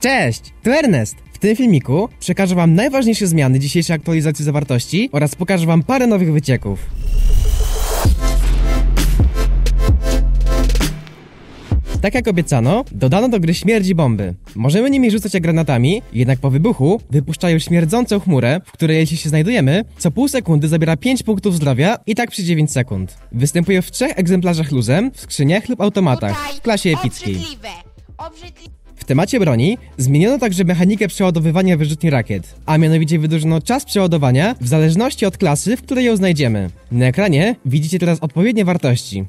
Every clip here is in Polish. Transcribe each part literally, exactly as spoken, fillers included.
Cześć, tu Ernest. W tym filmiku przekażę wam najważniejsze zmiany dzisiejszej aktualizacji zawartości oraz pokażę wam parę nowych wycieków. Tak jak obiecano, dodano do gry śmierdzi bomby. Możemy nimi rzucać jak granatami, jednak po wybuchu wypuszczają śmierdzącą chmurę, w której jeśli się znajdujemy, co pół sekundy zabiera pięć punktów zdrowia i tak przez dziewięć sekund. Występuje w trzech egzemplarzach luzem, w skrzyniach lub automatach w klasie epickiej. W temacie broni zmieniono także mechanikę przeładowywania wyrzutni rakiet, a mianowicie wydłużono czas przeładowania w zależności od klasy, w której ją znajdziemy. Na ekranie widzicie teraz odpowiednie wartości.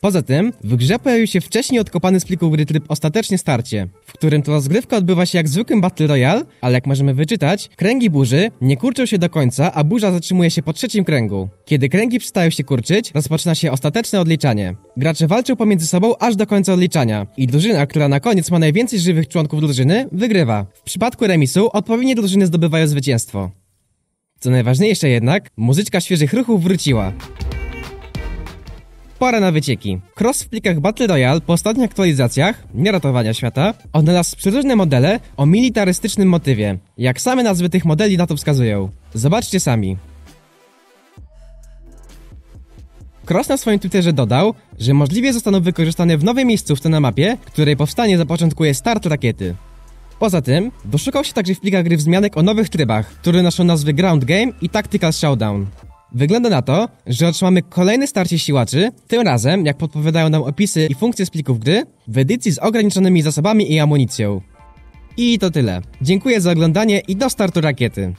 Poza tym, w grze pojawił się wcześniej odkopany z pliku gry tryb ostatecznie starcie, w którym to rozgrywka odbywa się jak w zwykłym Battle Royale, ale jak możemy wyczytać, kręgi burzy nie kurczą się do końca, a burza zatrzymuje się po trzecim kręgu. Kiedy kręgi przestają się kurczyć, rozpoczyna się ostateczne odliczanie. Gracze walczą pomiędzy sobą aż do końca odliczania i drużyna, która na koniec ma najwięcej żywych członków drużyny, wygrywa. W przypadku remisu odpowiednie drużyny zdobywają zwycięstwo. Co najważniejsze jednak, muzyczka świeżych ruchów wróciła. Pora na wycieki. Kross w plikach Battle Royale po ostatnich aktualizacjach, nie ratowania świata, odnalazł przeróżne modele o militarystycznym motywie. Jak same nazwy tych modeli na to wskazują. Zobaczcie sami. Kross na swoim Twitterze dodał, że możliwie zostaną wykorzystane w nowej miejscówce na mapie, której powstanie zapoczątkuje start rakiety. Poza tym, doszukał się także w plikach gry wzmianek o nowych trybach, które noszą nazwy Ground Game i Tactical Showdown. Wygląda na to, że otrzymamy kolejne starcie siłaczy, tym razem, jak podpowiadają nam opisy i funkcje z plików gry, w edycji z ograniczonymi zasobami i amunicją. I to tyle. Dziękuję za oglądanie i do startu rakiety.